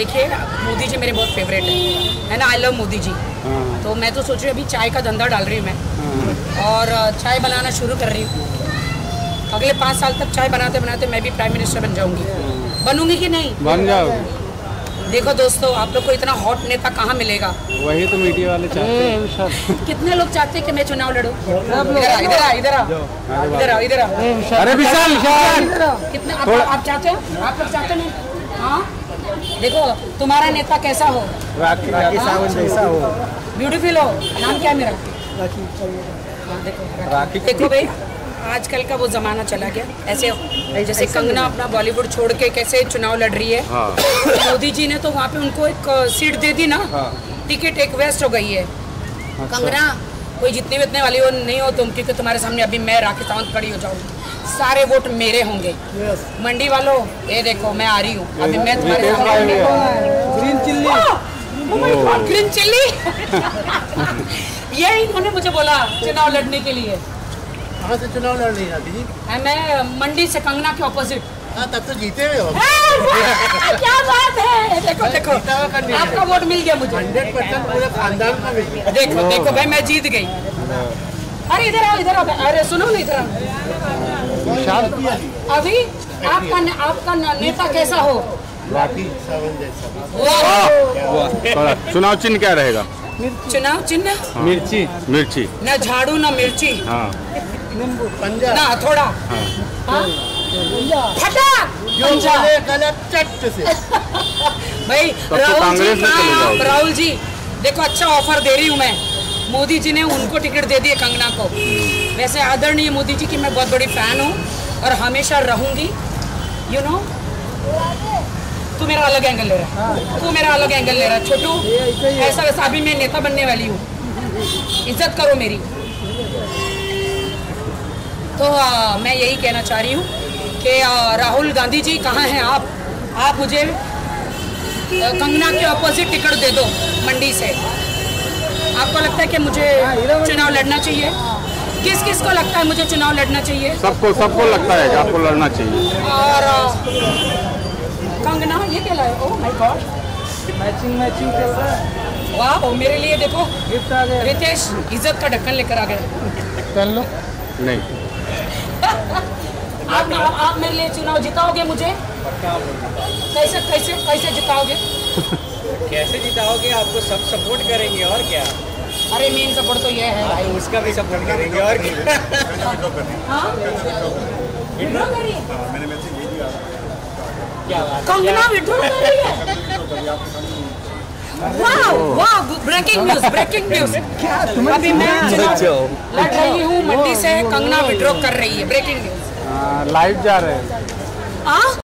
देखिए मोदी जी मेरे बहुत फेवरेट है ना, आई लव मोदी जी। तो मैं तो सोच रही हूँ अभी चाय का धंधा डाल रही हूँ मैं, और चाय बनाना शुरू कर रही हूँ। अगले 5 साल तक चाय बनाते बनाते मैं भी प्राइम मिनिस्टर बन जाऊंगी। बनूंगी कि नहीं? बन जाओ। देखो दोस्तों, आप लोग को इतना हॉट नेता कहाँ मिलेगा, वही तो मीडिया वाले चाहते हैं। कितने लोग चाहते हैं कि मैं चुनाव लड़ूं? इधर अरे विशाल, कितने आप चाहते हो? आप लोग चाहते हैं? हाँ, देखो तुम्हारा नेता कैसा हो, जैसा हो, ब्यूटीफुल हो। नाम क्या है मेरा? राखी। देखो भाई, आजकल का वो जमाना चला गया, ऐसे जैसे कंगना अपना बॉलीवुड छोड़ के कैसे चुनाव लड़ रही है। हाँ। मोदी जी ने तो वहाँ पे उनको एक सीट दे दी ना। हाँ। टिकट एक वेस्ट हो गई है। अच्छा। कंगना कोई जितने बितने वाली वो नहीं हो तुम, क्योंकि तुम्हारे सामने अभी मैं राखी सावंत खड़ी हो जाऊंगी, सारे वोट मेरे होंगे। Yes. मंडी वालों, ये देखो मैं आ रही हूँ, अभी मैं तुम्हारे सामने। यही उन्होंने मुझे बोला चुनाव लड़ने के लिए। कहाँ से चुनाव लड़ रही है जी? मैं मंडी से, कंगना के ऑपोजिट। तब तो जीते हुए हो। क्या बात है, देखो देखो आपका वोट मिल गया मुझे 100%, पूरे खानदान को मिल गया। देखो देखो भाई, मैं जीत गई। अरे इधर आओ, इधर आओ, अरे सुनो ना, इधर आओ। अभी आपका नेता कैसा हो? जैसा। चुनाव चिन्ह क्या रहेगा? चुनाव चिन्ह मिर्ची। मिर्ची ना, झाड़ू ना मिर्ची, ना थोड़ा चट से। भाई राहुल जी देखो, अच्छा ऑफर दे रही हूँ मैं। मोदी जी ने उनको टिकट दे दी कंगना को। वैसे आदरणीय मोदी जी की मैं बहुत बड़ी फैन हूँ और हमेशा रहूंगी, यू नो। तू मेरा अलग एंगल ले रहा है, तू मेरा अलग एंगल ले रहा है छोटू, ऐसा वैसा। अभी मैं नेता बनने वाली हूँ, इज्जत करो मेरी। तो मैं यही कहना चाह रही हूँ कि राहुल गांधी जी कहाँ हैं आप मुझे कंगना के ऑपोजिट टिकट दे दो मंडी से। आपको लगता है कि मुझे चुनाव लड़ना चाहिए? किस किस को लगता है मुझे चुनाव लड़ना चाहिए? सबको, सबको लगता है कि आपको लड़ना चाहिए। और कंगना ये क्या लाए? Oh my God, matching matching कैसा है। वाह, मेरे लिए देखो गिफ्ट आ गया। रितेश इज्जत का ढक्कन लेकर आ गए। कर लो। नहीं, आप मेरे लिए चुनाव जिताओगे मुझे? कैसे कैसे कैसे जिताओगे? कैसे जिताओगे? आपको सब सपोर्ट करेंगे और क्या। अरे मेन सपोर्ट तो ये है भाई, उसका भी सपोर्ट करेंगे और क्या। कंगना विड्रॉ कर रही है। Breaking news, breaking news. अभी मैं लड़ रही हूँ मंडी से, कंगना विड्रॉ कर रही है। ब्रेकिंग न्यूज, लाइव जा रहे हैं।